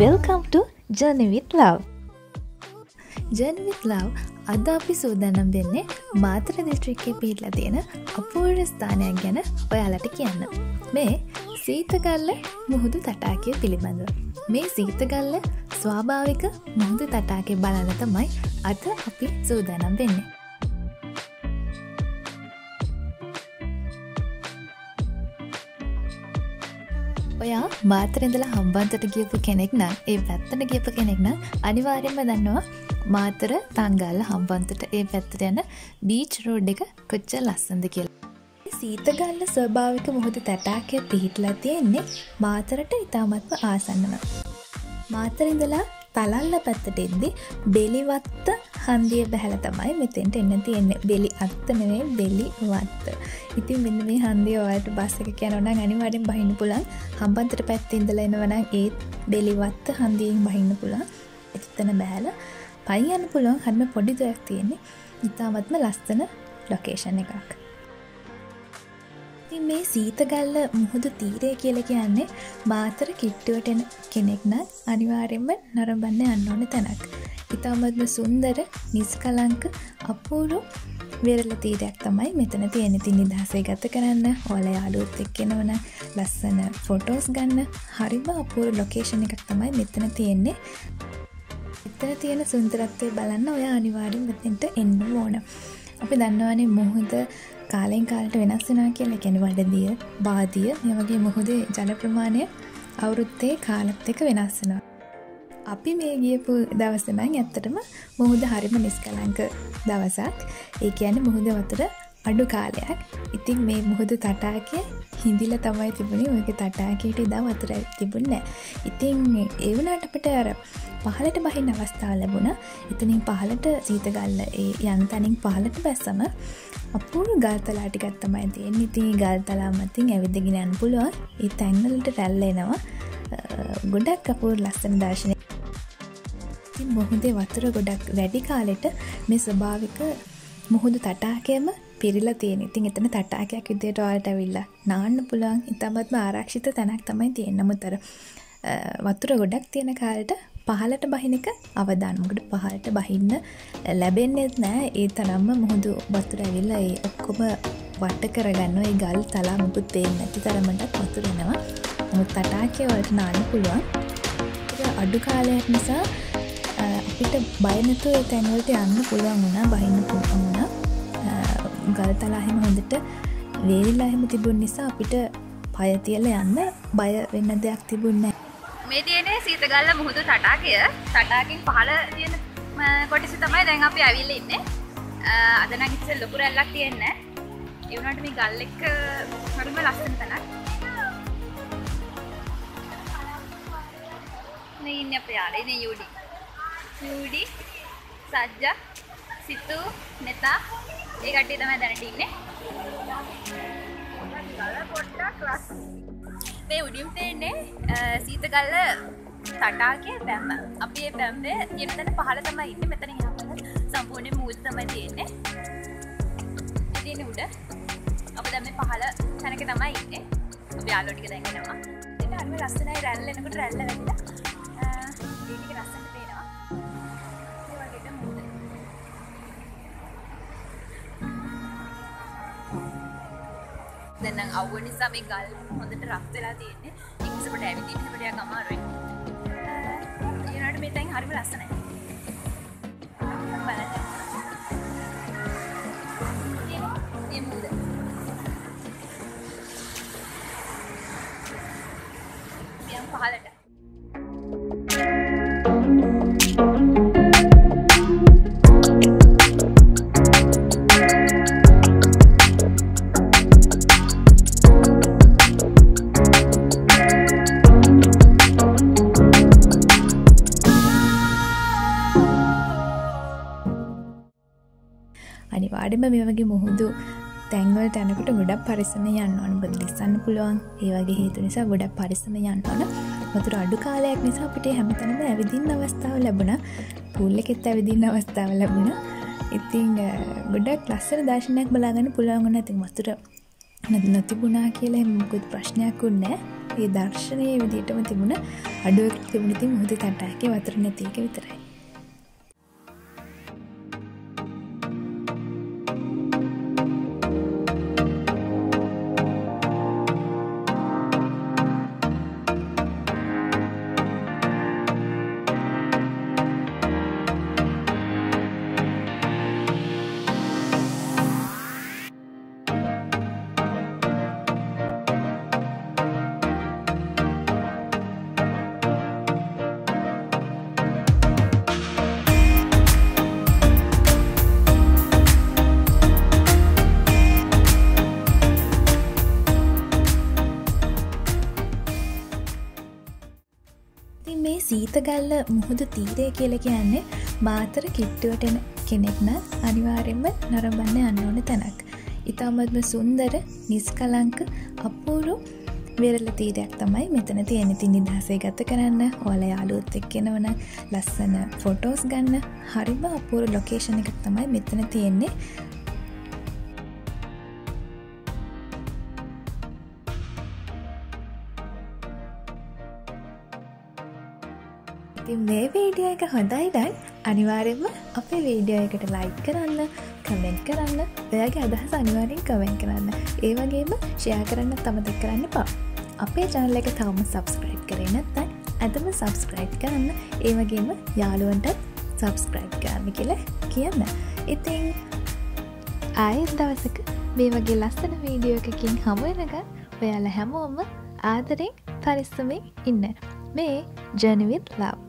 Welcome to Journey with Love. Journey with Love අද අපි සූදානම් වෙන්නේ මාතර දිස්ත්‍රික්කයේ පිහිටලා තියෙන අපූර්ව ස්ථානයක් ගැන ඔයාලට කියන්න. මේ සීතගල්ල මුහුදු තටාකය පිළිබඳව. මේ සීතගල්ල ස්වාභාවික මුහුදු තටාකය බලන්න තමයි අද අපි සූදානම් වෙන්නේ. ඔයා මාතර ඉඳලා හම්බන්තොට ගියපු කෙනෙක් නම් ඒ පැත්තට ගියපු කෙනෙක් නම් අනිවාර්යයෙන්ම දන්නවා මාතර තංගල්ල හම්බන්තොට ඒ පැත්තට යන බීච් රෝඩ් එක කොච්චර ලස්සනද කියලා. සීතගල්ල ස්වභාවික මුහුදු තටාකයේ පිහිටලා තියෙන්නේ මාතරට ඉතාමත්ම ආසන්නම. මාතර ඉඳලා තලල්ල පැත්තට එද්දී බෙලිවත්ත හන්දිය බැහැලා තමයි මෙතෙන්ට එන්න තියෙන්නේ. බෙලි අත්ත නෙවෙයි බෙලිවත්ත. ඉතින් මෙන්න මේ හන්දිය ඔයාලට බස් එකක යනවා නම් අනිවාර්යෙන් බහින්න පුළුවන්. හම්බන්තොට පැත්තේ ඉඳලා එනවා නම් ඒත් බෙලිවත්ත හන්දියෙන් බහින්න පුළුවන්. එතන බැහැලා පයින් යන්න පුළුවන් හරිම පොඩි දෙයක් තියෙන්නේ. ඉතාමත්ම ලස්සන ලොකේෂන් එකක්. ඉතින් මේ සීතගල්ල මුහුදු තීරය කියලා කියන්නේ මාතර කිට්ටුවට එන කෙනෙක් නම් අනිවාර්යයෙන්ම නරඹන්න යන්න ඕන තැනක්. ඉතාමත්ම සුන්දර නිස්කලංක අපූර්ව වෙරළ තීරයක් තමයි මෙතන තියෙන්නේ. ඉතින් නිදහසේ ගත කරන්න ඔයාලා යාළුවොත් එක්ක එනවනම් ලස්සන ෆොටෝස් ගන්න හරිම අපූර්ව ලොකේෂන් එකක් තමයි මෙතන තියෙන්නේ. එතන තියෙන සුන්දරත්වය බලන්න ඔයා අනිවාර්යෙන් මෙතෙන්ට එන්න ඕන. අපි දන්නවනේ මුහුද කාලෙන් කාලට වෙනස් වෙනවා කියලා. කියන්නේ වඩදිය, බාදිය මේ වගේ මුහුදේ ජල ප්‍රමාණය අවුරුද්දේ කාලත් එක්ක වෙනස් වෙනවා. අපි මේ ගියපු දවස නම් ඇත්තටම මුහුද හරිම නිස්කලංක දවසක්. ඒ කියන්නේ මුහුද වතුර අඩු කාලයක්. ඉතින් මේ මුහුදු තටාකය හිඳිලා තමයි තිබුණේ. ඔයගේ තටාකයට ඉඳා වතුර තිබුණේ නැහැ. ඉතින් ඒ වුණාට අපිට අර පහළට බහින්න අවස්ථාව ලැබුණා. එතනින් පහළට සීතගල්ල ඒ යන තැනින් පහළට බැස්සම අපූර්ව ගල්තලා ටිකක් තමයි තියෙන්නේ. ඉතින් ගල්තලා මතින් ඇවිදගෙන යන්න පුළුවන්. ඒ තැන් වලට රැල්ල එනවා. ගොඩක් අපූර්ව ලස්සන දර්ශනයක්. ඉතින් මුහුදේ වතුර ගොඩක් වැඩි කාලෙට මේ ස්වභාවික මුහුදු තටාකයම පිරිලා තියෙන. ඉතින් එතන තටාකයක් විදියට ඔයාලට ඇවිල්ලා නාන්න පුළුවන්. ඉතාමත්ම ආරක්ෂිත තැනක් තමයි තියෙන්නේ. නමුත් අර වතුර ගොඩක් තියෙන කාලෙට පහළට බහින එක අවදානමකට පහළට බහින්න ලැබෙන්නේ නැහැ. ඒ තරම්ම මුහුදු වතුර ඇවිල්ලා ඒ ඔක්කොම වට කරගන්න ඒ ගල් තලා මුකුත් දෙන්නේ නැති තරමට වතුර එනවා. නමුත් තටාකයේ වලට නාන්න පුළුවන්. ඒක අඩු කාලයක් නිසා අපිට බය නැතුව ඒ තැන් වලට යන්න පුළුවන් වුණා. බහින්න පුළුවන් වුණා. ගල්තලා එහෙම හොඳට වේලිලා එහෙම තිබුණ නිසා අපිට පය තියලා යන්න බය වෙන්න දෙයක් තිබුණේ නැහැ. මේ තියෙන්නේ සීතගල්ල මුහුදු තටාකය. තටාකෙන් පහළ තියෙන කොටස තමයි දැන් අපි ඇවිල්ලා ඉන්නේ. අද නම් ඉතින් ලොකු රැල්ලක් තියෙන්නේ. ඒ වුණාට මේ ගල් එක්ක හරිම ලස්සන තැනක්. මේ ඉන්නේ අපි ආලේ ඉන්නේ යූඩි. යූඩි සජ්ජා සිතු නෙතා ඒ කට්ටිය තමයි දැනට ඉන්නේ. මේ උඩින් තේන්නේ සීතගල්ල තටාකයේ බැම්ම. අපි මේ බැම්මේ තියෙන තැන පහළ තමයි ඉන්නේ. මෙතන ඉහළ සම්පූර්ණ මූල් තමයි තියෙන්නේ. ඉතින් උඩ අපි දැන් මේ පහළ තැනක තමයි ඉන්නේ. අපි යාළුවෝ ටික දැන් එනවා. ඉතින් අනිම ලස්සනයි රැල්ල එනකොට රැල්ල වැටිලා. මේ ටික ලස්සනට පේනවා. මේ වගේට මූල් දැන් අවුව නිසා මේ ගල් හොඳට රත් වෙලා තියෙන්නේ. ඉක්සපට ඇවිදින්න බඩයක් අමාරුයි. ඊළඟට මේ තැන් හරිම ලස්සනයි. බලන්න. මේ මුද. මෙයන් පහලට අනිවාර්යයෙන්ම මේ වගේ මුහුදු තැන්වලට යනකොට ගොඩක් පරිස්සමෙන් යන්න ඕන. මොකද ලිස්සන්න පුළුවන්. ඒ වගේ හේතු නිසා ගොඩක් පරිස්සමෙන් යන්න ඕන. වතුර අඩු කාලයක් නිසා අපිට හැමතැනම ඇවිදින්න අවස්ථාව ලැබුණා. පූල් එකෙත් ඇවිදින්න අවස්ථාව ලැබුණා. ඉතින් ගොඩක් ලස්සන දර්ශනයක් බලා ගන්න පුළුවන් වුණා. ඉතින් වතුර නැතිුණා කියලා එහෙම මොකුත් ප්‍රශ්නයක් වුණේ නැහැ. ඒ දර්ශනයේ විදිහටම තිබුණා. අඩුවක් තිබුණ ඉතින් මොහොත තටාකේ වතුර නැති එක විතරයි. මේ සීතගල්ල මුහුදු තීරය කියලා කියන්නේ මාතර කිට්ටුවට එන කෙනෙක් නම් අනිවාර්යයෙන්ම නරඹන්න යන්න ඕන තැනක්. ඉතාමත්ම සුන්දර, නිස්කලංක, අපූර්ව වෙරළ තීරයක් තමයි මෙතන තියෙන. ඉතින් නිදහසේ ගත කරන්න, ඔයාලා යාළුවොත් එක්ක එනවනම් ලස්සන ෆොටෝස් ගන්න හරිම අපූර්ව ලොකේෂන් එකක් තමයි මෙතන තියෙන්නේ. මේ වීඩියෝ එක හොඳයි නම් අනිවාර්යයෙන්ම අපේ වීඩියෝ එකට ලයික් කරන්න, කමෙන්ට් කරන්න, ඔයාගේ අදහස් අනිවාර්යෙන් කමෙන්ට් කරන්න. ඒ වගේම ෂෙයා කරන්නත් අමතක කරන්න එපා. අපේ channel එක තවම subscribe කරේ නැත්නම් අදම subscribe කරන්න. ඒ වගේම යාළුවන්ටත් subscribe කරන්න කියලා කියන්න. ඉතින් ආයෙත් දවසක මේ වගේ ලස්සන වීඩියෝ එකකින් හමු වෙනකන් ඔයාලා හැමෝම ආදරෙන් පරිස්සමෙන් ඉන්න. මේ Journey with Love